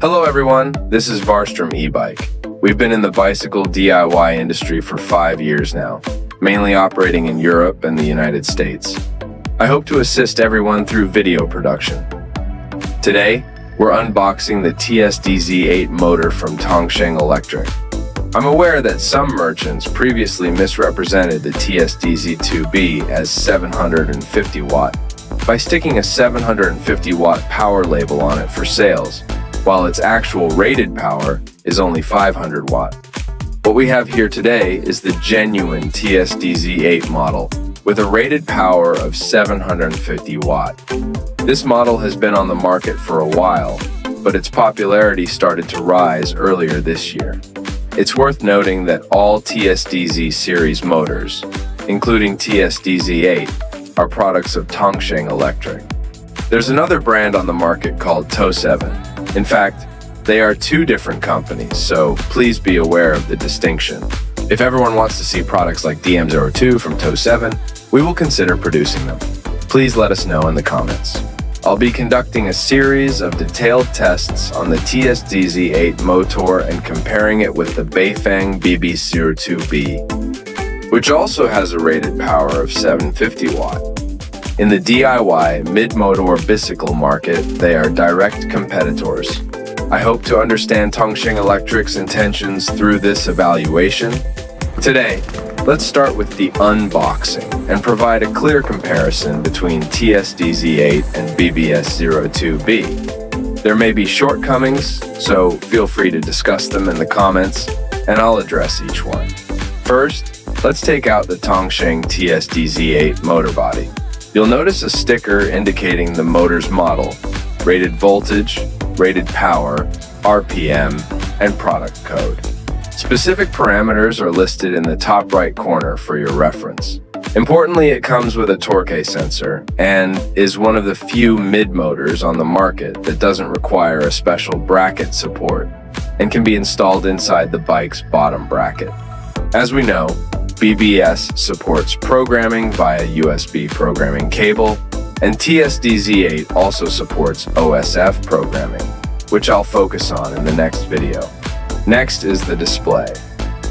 Hello everyone, this is Varstrom e-bike. We've been in the bicycle DIY industry for 5 years now, mainly operating in Europe and the United States. I hope to assist everyone through video production. Today, we're unboxing the TSDZ8 motor from Tongsheng Electric. I'm aware that some merchants previously misrepresented the TSDZ2B as 750 watt by sticking a 750 watt power label on it for sales, while its actual rated power is only 500 watt. What we have here today is the genuine TSDZ8 model with a rated power of 750 watt. This model has been on the market for a while, but its popularity started to rise earlier this year. It's worth noting that all TSDZ series motors, including TSDZ8, are products of Tongsheng Electric. There's another brand on the market called Toe7. In fact, they are two different companies, so please be aware of the distinction. If everyone wants to see products like DM02 from Toe7, we will consider producing them. Please let us know in the comments. I'll be conducting a series of detailed tests on the TSDZ8 motor and comparing it with the Bafang BBS02B, which also has a rated power of 750 watt. In the DIY mid-motor bicycle market, they are direct competitors. I hope to understand Tongsheng Electric's intentions through this evaluation. Today, let's start with the unboxing and provide a clear comparison between TSDZ8 and BBS02B. There may be shortcomings, so feel free to discuss them in the comments, and I'll address each one. First, let's take out the Tongsheng TSDZ8 motor body. You'll notice a sticker indicating the motor's model, rated voltage, rated power, RPM, and product code. Specific parameters are listed in the top right corner for your reference. Importantly, it comes with a torque sensor and is one of the few mid-motors on the market that doesn't require a special bracket support and can be installed inside the bike's bottom bracket. As we know, BBS supports programming via USB programming cable, and TSDZ8 also supports OSF programming, which I'll focus on in the next video. Next is the display.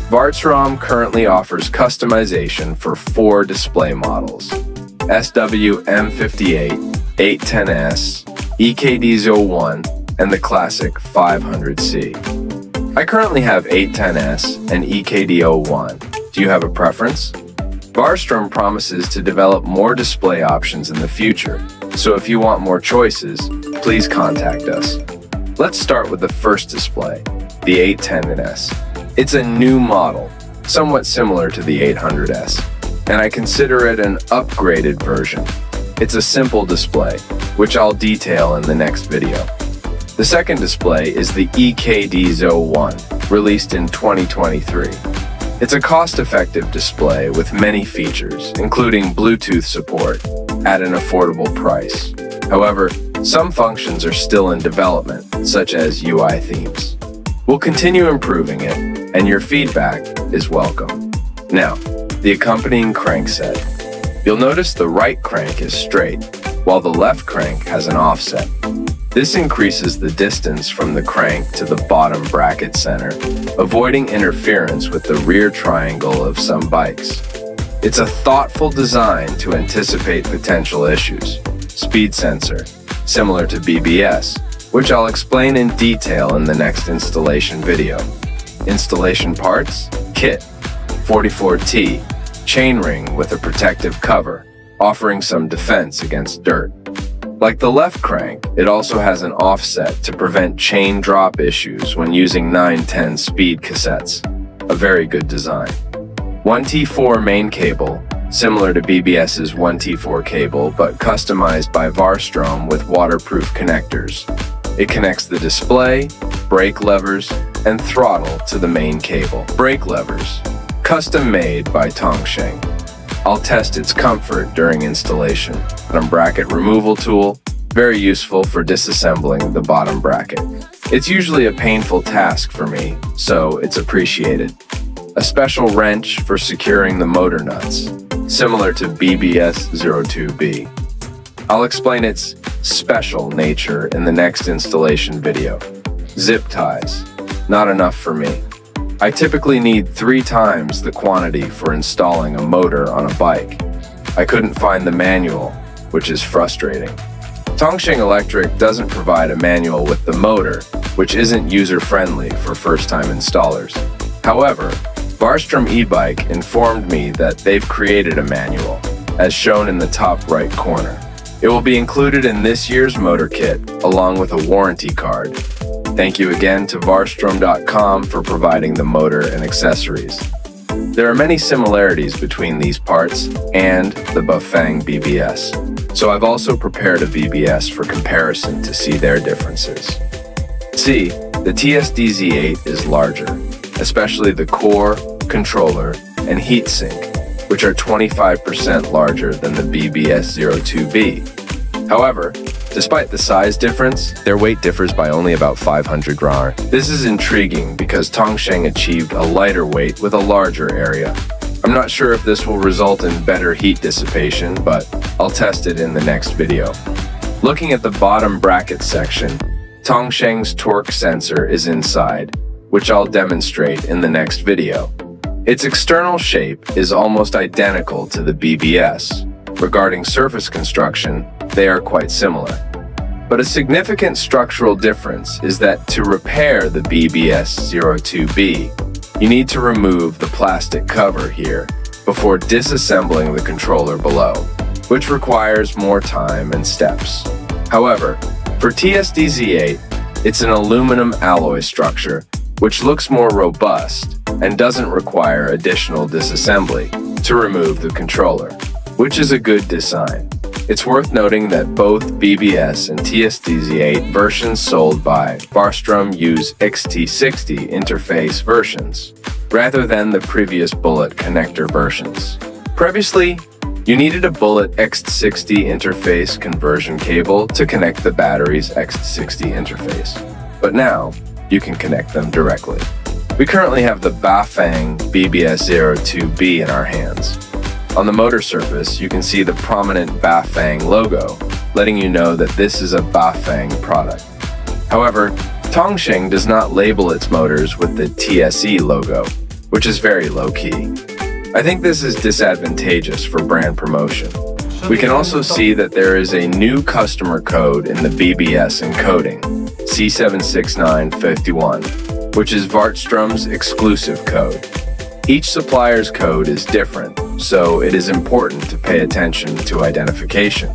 Varstrom currently offers customization for 4 display models: SWM58, 810S, EKD01, and the classic 500C. I currently have 810S and EKD01. Do you have a preference? Varstrom promises to develop more display options in the future, so if you want more choices, please contact us. Let's start with the first display, the 810S. It's a new model, somewhat similar to the 800S, and I consider it an upgraded version. It's a simple display, which I'll detail in the next video. The second display is the EKD01, released in 2023. It's a cost-effective display with many features, including Bluetooth support, at an affordable price. However, some functions are still in development, such as UI themes. We'll continue improving it, and your feedback is welcome. Now, the accompanying crankset. You'll notice the right crank is straight, while the left crank has an offset. This increases the distance from the crank to the bottom bracket center, avoiding interference with the rear triangle of some bikes. It's a thoughtful design to anticipate potential issues. Speed sensor, similar to BBS, which I'll explain in detail in the next installation video. Installation parts, kit, 44T, chain ring with a protective cover, offering some defense against dirt. Like the left crank, it also has an offset to prevent chain drop issues when using 910 speed cassettes. A very good design. 1T4 main cable, similar to BBS's 1T4 cable but customized by Varstrom with waterproof connectors. It connects the display, brake levers, and throttle to the main cable. Brake levers, custom made by Tongsheng. I'll test its comfort during installation. Bottom bracket removal tool, very useful for disassembling the bottom bracket. It's usually a painful task for me, so it's appreciated. A special wrench for securing the motor nuts, similar to BBS02B. I'll explain its special nature in the next installation video. zip ties. Not enough for me. I typically need 3 times the quantity for installing a motor on a bike. I couldn't find the manual, which is frustrating. Tongsheng Electric doesn't provide a manual with the motor, which isn't user-friendly for first-time installers. However, Varstrom e-bike informed me that they've created a manual, as shown in the top right corner. It will be included in this year's motor kit, along with a warranty card. Thank you again to Varstrom.com for providing the motor and accessories. There are many similarities between these parts and the Bafang BBS, so I've also prepared a BBS for comparison to see their differences. See, the TSDZ8 is larger, especially the core, controller, and heatsink, which are 25% larger than the BBS02B. However, despite the size difference, their weight differs by only about 500 gram. This is intriguing because Tongsheng achieved a lighter weight with a larger area. I'm not sure if this will result in better heat dissipation, but I'll test it in the next video. Looking at the bottom bracket section, Tongsheng's torque sensor is inside, which I'll demonstrate in the next video. Its external shape is almost identical to the BBS. Regarding surface construction, they are quite similar. But a significant structural difference is that to repair the BBS02B, you need to remove the plastic cover here before disassembling the controller below, which requires more time and steps. However, for TSDZ8, it's an aluminum alloy structure, which looks more robust and doesn't require additional disassembly to remove the controller, which is a good design. It's worth noting that both BBS and TSDZ8 versions sold by Varstrom use XT60 interface versions, rather than the previous bullet connector versions. Previously, you needed a bullet XT60 interface conversion cable to connect the battery's XT60 interface, but now you can connect them directly. We currently have the Bafang BBS02B in our hands. On the motor surface, you can see the prominent Bafang logo, letting you know that this is a Bafang product. However, Tongsheng does not label its motors with the TSE logo, which is very low-key. I think this is disadvantageous for brand promotion. We can also see that there is a new customer code in the BBS encoding, C76951, which is Varstrom's exclusive code. Each supplier's code is different, so it is important to pay attention to identification.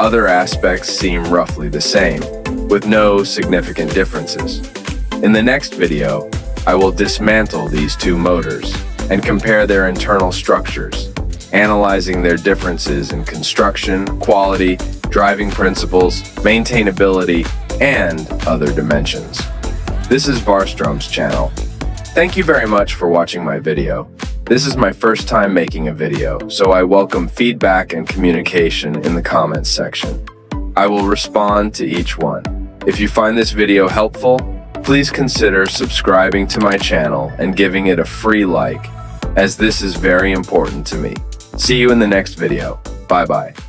Other aspects seem roughly the same, with no significant differences. In the next video, I will dismantle these two motors and compare their internal structures, analyzing their differences in construction, quality, driving principles, maintainability, and other dimensions. This is Varstrom's channel. Thank you very much for watching my video. This is my first time making a video, so I welcome feedback and communication in the comments section. I will respond to each one. If you find this video helpful, please consider subscribing to my channel and giving it a free like, as this is very important to me. See you in the next video. Bye-bye.